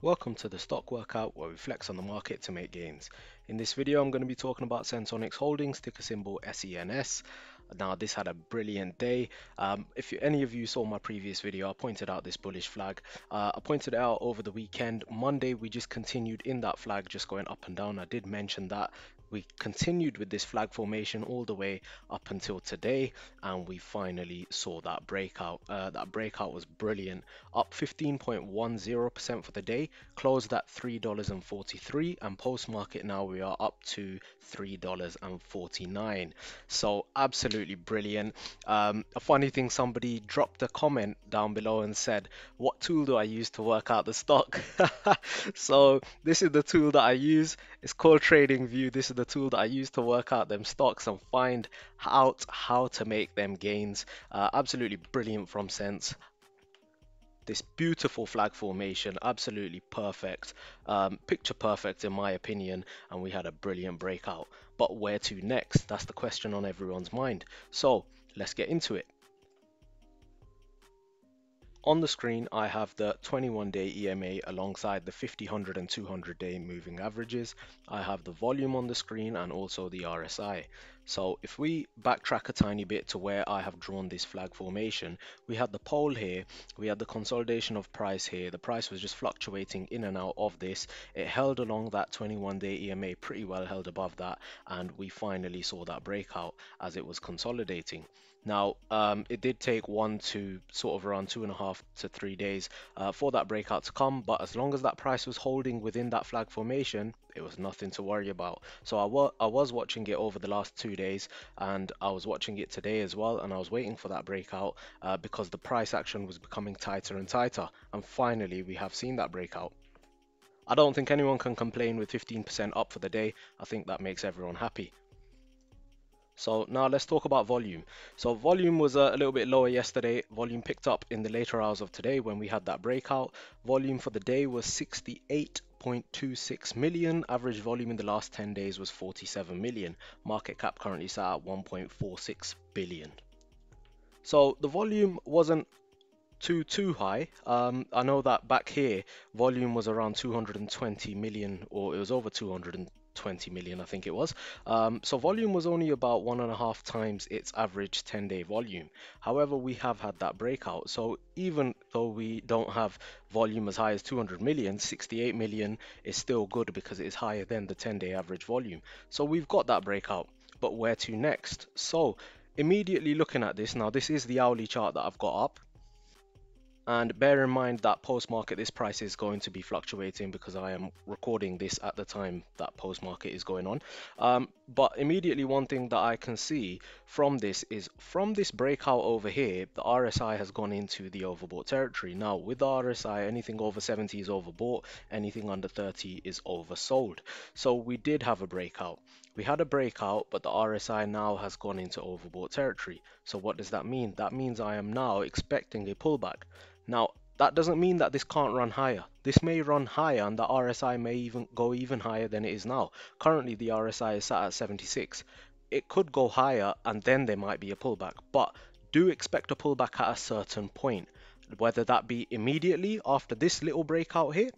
Welcome to the stock workout where we flex on the market to make gains. In this video I'm going to be talking about Senseonics Holdings, ticker symbol SENS. Now this had a brilliant day. If any of you saw my previous video, I pointed out this bullish flag. I pointed it out over the weekend. Monday we just continued in that flag, just going up and down. I did mention that we continued with this flag formation all the way up until today, and we finally saw that breakout. That breakout was brilliant, up 15.10% for the day, closed at $3.43, and post market now we are up to $3.49. so absolutely brilliant. A funny thing, somebody dropped a comment down below and said, what tool do I use to work out the stock? So this is the tool that I use. It's called Trading View. This is the tool that I use to work out them stocks and find out how to make them gains. Absolutely brilliant from Sense. This beautiful flag formation, absolutely perfect, picture perfect in my opinion, and we had a brilliant breakout. But where to next? That's the question on everyone's mind. So let's get into it. On the screen, I have the 21-day EMA alongside the 50, 100 and 200-day moving averages. I have the volume on the screen and also the RSI. So if we backtrack a tiny bit to where I have drawn this flag formation, we had the pole here, we had the consolidation of price here. The price was just fluctuating in and out of this. It held along that 21-day EMA, pretty well held above that, and we finally saw that breakout as it was consolidating. Now, it did take around 2.5 to 3 days for that breakout to come, but as long as that price was holding within that flag formation, it was nothing to worry about. So I was watching it over the last 2 days, and I was watching it today as well, and I was waiting for that breakout because the price action was becoming tighter and tighter, and finally we have seen that breakout. I don't think anyone can complain with 15% up for the day. I think that makes everyone happy. So now let's talk about volume. So volume was a little bit lower yesterday. Volume picked up in the later hours of today when we had that breakout. Volume for the day was 68.26 million. Average volume in the last 10 days was 47 million. Market cap currently sat at 1.46 billion. So the volume wasn't too high. I know that back here volume was around 220 million, or it was over 220 million, I think it was. So volume was only about 1.5 times its average 10-day volume. However, we have had that breakout, so even though we don't have volume as high as 200 million, 68 million is still good because it is higher than the 10-day average volume. So we've got that breakout, but where to next? So immediately looking at this, now this is the hourly chart that I've got up. And bear in mind that post-market, this price is going to be fluctuating because I am recording this at the time that post-market is going on. But immediately one thing that I can see from this is, from this breakout over here, the RSI has gone into the overbought territory. Now with the RSI, anything over 70 is overbought, anything under 30 is oversold. So we did have a breakout. We had a breakout, but the RSI now has gone into overbought territory. So what does that mean? That means I am now expecting a pullback. Now, that doesn't mean that this can't run higher. This may run higher, and the RSI may even go even higher than it is now. Currently, the RSI is sat at 76. It could go higher, and then there might be a pullback. But do expect a pullback at a certain point, whether that be immediately after this little breakout here,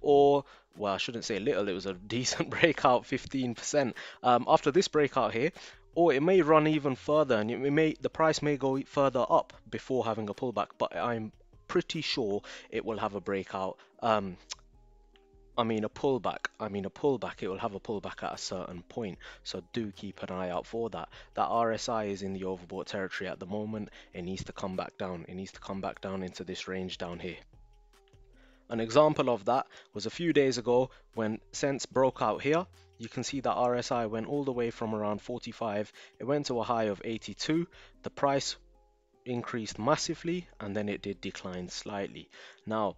or, well, I shouldn't say little, it was a decent breakout, 15%. After this breakout here, or it may run even further, and the price may go further up before having a pullback. But I'm pretty sure it will have a breakout. I mean a pullback. It will have a pullback at a certain point, so do keep an eye out for that. That RSI is in the overbought territory at the moment. It needs to come back down. It needs to come back down into this range down here. An example of that was a few days ago when Sense broke out here. You can see that RSI went all the way from around 45, it went to a high of 82, the price increased massively, and then it did decline slightly. Now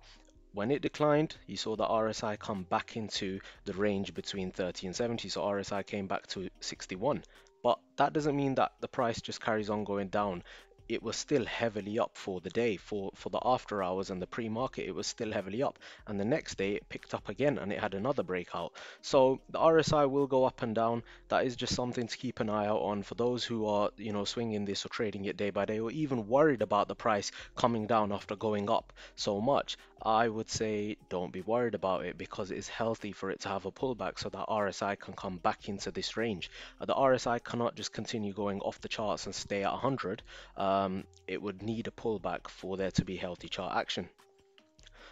when it declined, you saw the RSI come back into the range between 30 and 70, so RSI came back to 61. But that doesn't mean that the price just carries on going down. it was still heavily up for the day. For the after hours and the pre-market, it was still heavily up, and the next day it picked up again and it had another breakout. So the RSI will go up and down. That is just something to keep an eye out on for those who are, you know, swinging this or trading it day by day, or even worried about the price coming down after going up so much. I would say don't be worried about it, because it is healthy for it to have a pullback so that RSI can come back into this range. The RSI cannot just continue going off the charts and stay at 100. It would need a pullback for there to be healthy chart action.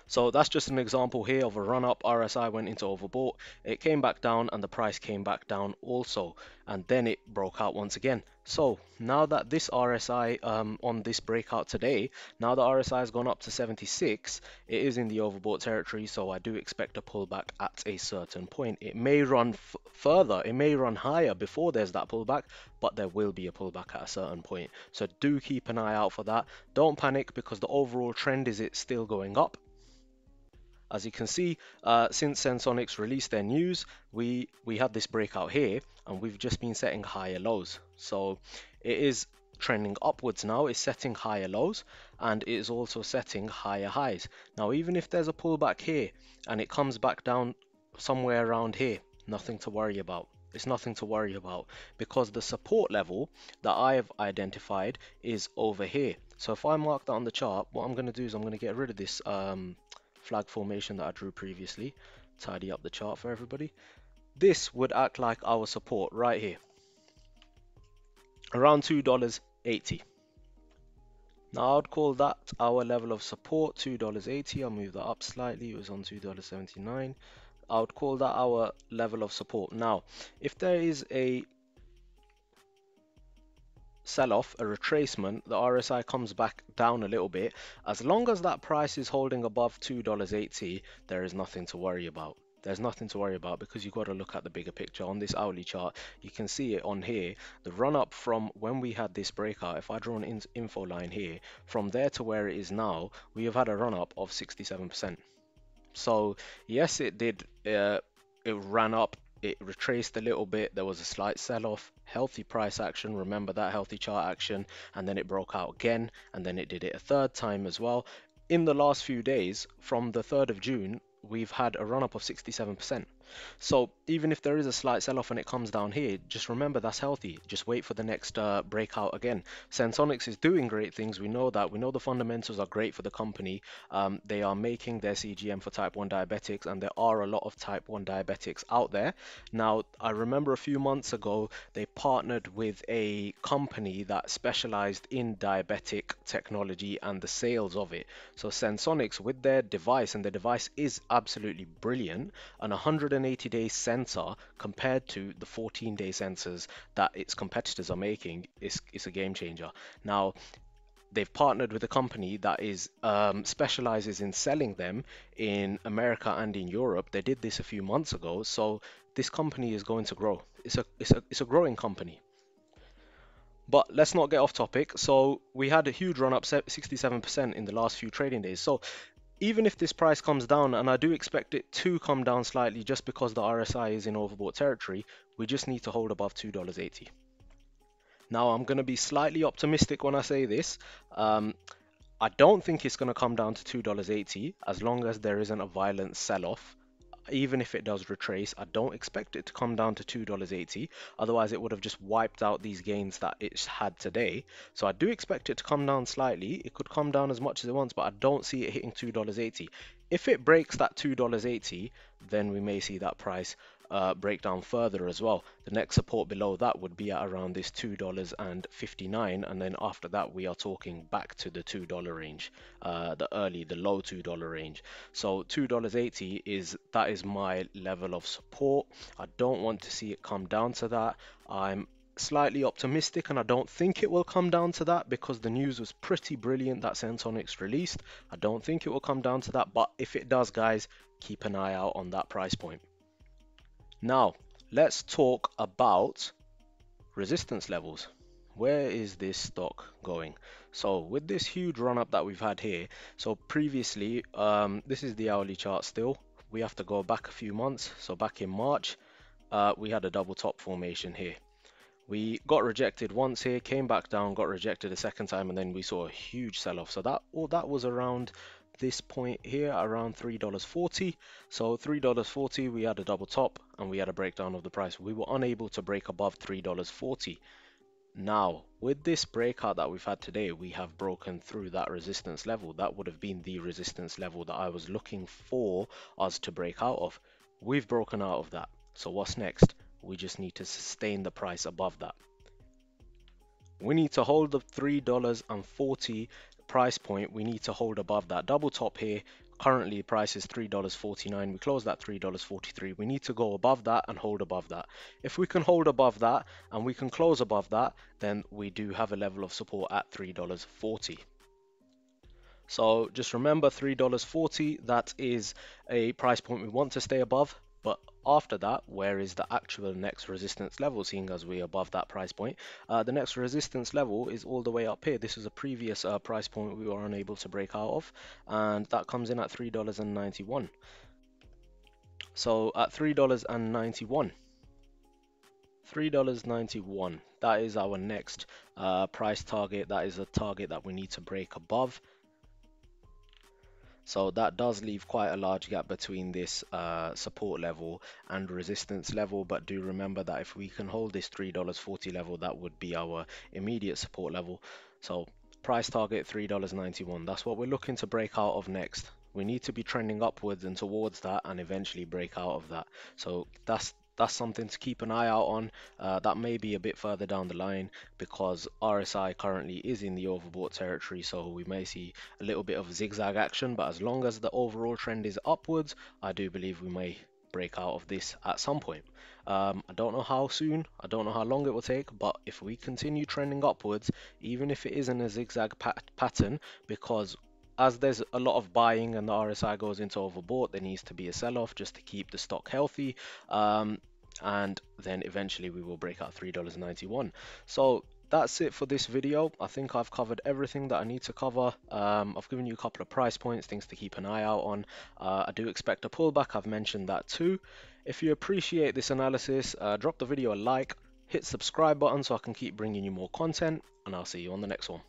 So that's just an example here of a run-up. RSI went into overbought, it came back down, and the price came back down also, and then it broke out once again. So now that this RSI on this breakout today, now the RSI has gone up to 76, it is in the overbought territory, so I do expect a pullback at a certain point. It may run further, it may run higher before there's that pullback, but there will be a pullback at a certain point. So do keep an eye out for that. Don't panic, because the overall trend is it's still going up. As you can see, since Senseonics released their news, we had this breakout here, and we've just been setting higher lows. So it is trending upwards now, it's setting higher lows, and it is also setting higher highs. Now, even if there's a pullback here and it comes back down somewhere around here, nothing to worry about. It's nothing to worry about, because the support level that I've identified is over here. So if I mark that on the chart, what I'm going to do is I'm going to get rid of this flag formation that I drew previously, tidy up the chart for everybody. This would act like our support right here, around $2.80. now I'd call that our level of support, $2.80. I'll move that up slightly, it was on $2.79. I would call that our level of support. Now if there is a sell-off, a retracement, the RSI comes back down a little bit, as long as that price is holding above $2.80, there is nothing to worry about. There's nothing to worry about, because you've got to look at the bigger picture. On this hourly chart, you can see it on here, the run-up from when we had this breakout. If I draw an info line here, from there to where it is now, we have had a run-up of 67%. So yes, it did, it ran up, it retraced a little bit, there was a slight sell-off, healthy price action, remember that healthy chart action, and then it broke out again, and then it did it a third time as well. In the last few days, from the 3rd of June, we've had a run-up of 67%. So even if there is a slight sell-off and it comes down here, just remember that's healthy. Just wait for the next breakout again. Senseonics is doing great things, we know that. We know the fundamentals are great for the company. They are making their CGM for type 1 diabetics, and there are a lot of type 1 diabetics out there. Now, I remember a few months ago, they partnered with a company that specialized in diabetic technology and the sales of it. So Senseonics, with their device, and the device is absolutely brilliant, and 180-day sensor compared to the 14-day sensors that its competitors are making is a game changer. Now, they've partnered with a company that is specializes in selling them in America and in Europe. They did this a few months ago, so this company is going to grow. It's a growing company. But let's not get off topic. So we had a huge run up, 67% in the last few trading days. So even if this price comes down, and I do expect it to come down slightly just because the RSI is in overbought territory, we just need to hold above $2.80. Now, I'm going to be slightly optimistic when I say this. I don't think it's going to come down to $2.80 as long as there isn't a violent sell-off. Even if it does retrace, I don't expect it to come down to $2.80, otherwise it would have just wiped out these gains that it's had today. So I do expect it to come down slightly. It could come down as much as it wants, but I don't see it hitting $2.80. If it breaks that $2.80, then we may see that price break down further as well. The next support below that would be at around this $2.59, and then after that we are talking back to the $2 range, the low $2 range. So $2.80 is my level of support. I don't want to see it come down to that. I'm slightly optimistic, and I don't think it will come down to that, because the news was pretty brilliant that Senseonics released. I don't think it will come down to that, but if it does, guys, keep an eye out on that price point. Now, let's talk about resistance levels. Where is this stock going? So with this huge run-up that we've had here, so previously, this is the hourly chart still. We have to go back a few months. So back in March, we had a double top formation here. We got rejected once here, came back down, got rejected a second time, and then we saw a huge sell-off. So that was around this point here, around $3.40. So $3.40, we had a double top and we had a breakdown of the price. We were unable to break above $3.40. Now, with this breakout that we've had today, we have broken through that resistance level. That would have been the resistance level that I was looking for us to break out of. We've broken out of that. So what's next? We just need to sustain the price above that. We need to hold the $3.40 price point. We need to hold above that double top here. Currently, price is $3.49. We closed that $3.43. We need to go above that and hold above that. If we can hold above that and we can close above that, then we do have a level of support at $3.40. So just remember, $3.40, that is a price point we want to stay above. But after that, where is the actual next resistance level, seeing as we're above that price point? The next resistance level is all the way up here. This is a previous price point we were unable to break out of, and that comes in at $3.91. So at $3.91, that is our next price target. That is a target that we need to break above. So that does leave quite a large gap between this support level and resistance level. But do remember that if we can hold this $3.40 level, that would be our immediate support level. So price target $3.91. That's what we're looking to break out of next. We need to be trending upwards and towards that and eventually break out of that. So that's something to keep an eye out on. That may be a bit further down the line because RSI currently is in the overbought territory, so we may see a little bit of zigzag action, but as long as the overall trend is upwards, I do believe we may break out of this at some point. I don't know how soon, I don't know how long it will take, but if we continue trending upwards, even if it isn't a zigzag pattern, because as there's a lot of buying and the RSI goes into overbought, there needs to be a sell-off just to keep the stock healthy. And then eventually we will break out $3.91. So that's it for this video. I think I've covered everything that I need to cover. I've given you a couple of price points, things to keep an eye out on. I do expect a pullback. I've mentioned that too. If you appreciate this analysis, drop the video a like, hit subscribe button so I can keep bringing you more content, and I'll see you on the next one.